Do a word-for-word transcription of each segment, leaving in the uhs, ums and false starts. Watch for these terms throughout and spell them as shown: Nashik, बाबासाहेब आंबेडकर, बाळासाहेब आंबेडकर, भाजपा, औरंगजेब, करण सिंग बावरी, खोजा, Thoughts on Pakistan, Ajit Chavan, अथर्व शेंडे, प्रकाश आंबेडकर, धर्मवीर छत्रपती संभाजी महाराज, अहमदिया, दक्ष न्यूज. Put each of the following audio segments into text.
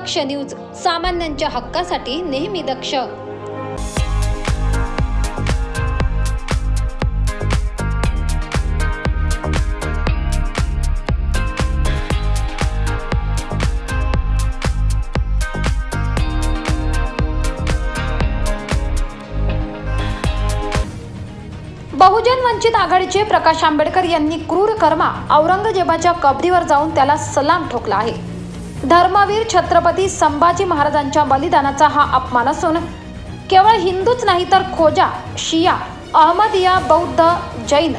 दक्ष न्यूज, सामान्यांच्या हक्कासाठी नेहमी दक्ष। बहुजन वंचित आघाडीचे प्रकाश आंबेडकर यांनी क्रूर कर्मा औरंगजेबाच्या कबरीवर जाऊन त्याला सलाम ठोकला आहे। धर्मवीर छत्रपती संभाजी महाराजांच्या बलिदानाचा हा अपमान असून केवळ हिंदूच नाही तर खोजा, शिया, अहमदिया, बौद्ध, जैन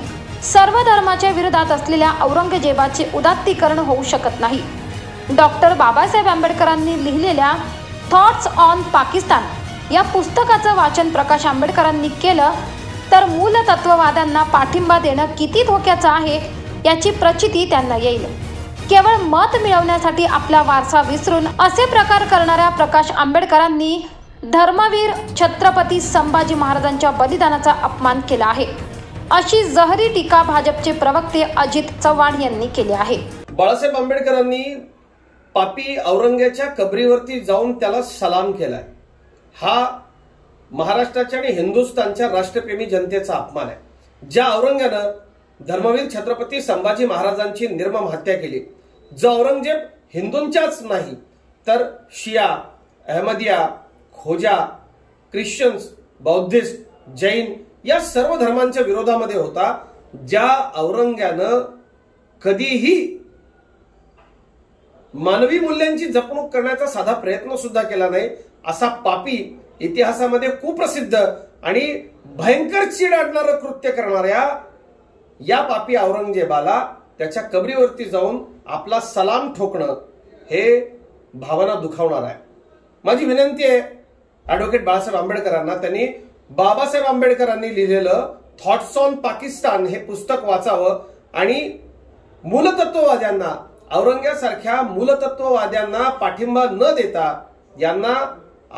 सर्व धर्माच्या विरोधात असलेल्या औरंगजेबाचे उदात्तीकरण होऊ शकत नाही। डॉक्टर बाबासाहेब आंबेडकरांनी लिहिलेल्या थॉट्स ऑन पाकिस्तान या पुस्तकाचं वाचन प्रकाश आंबेडकरांनी केलं तर मूल तत्ववाद्यांना पाठिंबा देणं किती धोक्याचं आहे याची प्रचिती त्यांना येईल। केवळ मत मिळवण्यासाठी आपला वारसा विसरून असे प्रकार करणाऱ्या प्रकाश आंबेडकरांनी धर्मवीर छत्रपती संभाजी महाराजांच्या बलिदानाचा अपमान केला आहे, अशी जहरी टीका भाजपचे प्रवक्ते अजित चव्हाण यांनी केली आहे। बाळासाहेब आंबेडकरांनी पापी औरंगजेबाच्या कबरीवरती जाऊन त्याला सलाम केलाय, हा महाराष्ट्राच्या आणि हिंदुस्थानच्या राष्ट्रप्रेमी जनतेचा अपमान आहे। ज्या औरंगानं धर्मवीर छत्रपती संभाजी महाराजांची निर्मम हत्या केली, जो औरंगजेब हिंदूंच्याच नाही तर शिया, अहमदिया, खोजा, ख्रिश्चन्स, बौद्धिस्ट, जैन या सर्व धर्मांच्या विरोधामध्ये होता, ज्या औरंगानं कधीही मानवी मूल्यांची जपणूक करण्याचा साधा प्रयत्न सुद्धा केला नाही, असा पापी इतिहासामध्ये कुप्रसिद्ध आणि भयंकर चिडाडणारं कृत्य करणाऱ्या या पापी औरंगजेबाला त्याच्या कबरीवरती जाऊन आपला सलाम ठोकणं हे भावना दुखावणार आहे। माझी विनंती आहे ॲडव्होकेट बाळासाहेब आंबेडकरांना, त्यांनी बाबासाहेब आंबेडकरांनी लिहिलेलं थॉट्स ऑन पाकिस्तान हे पुस्तक वाचावं आणि मूलतत्ववाद्यांना, औरंगजेबासारख्या मूलतत्ववाद्यांना पाठिंबा न देता यांना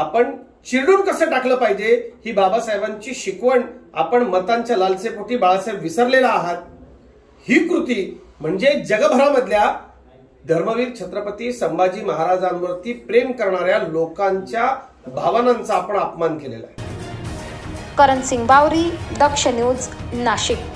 आपण चिरडून कसं टाकलं पाहिजे ही बाबासाहेबांची शिकवण आपण मतांच्या लालसेपोटी बाळासाहेब विसरलेला आहात। ही कृती म्हणजे जगभरामधल्या धर्मवीर छत्रपती संभाजी महाराजांवरती प्रेम करणाऱ्या लोकांच्या भावनांचा आपण अपमान केलेला आहे। करण सिंग बावरी, दक्ष न्यूज, नाशिक।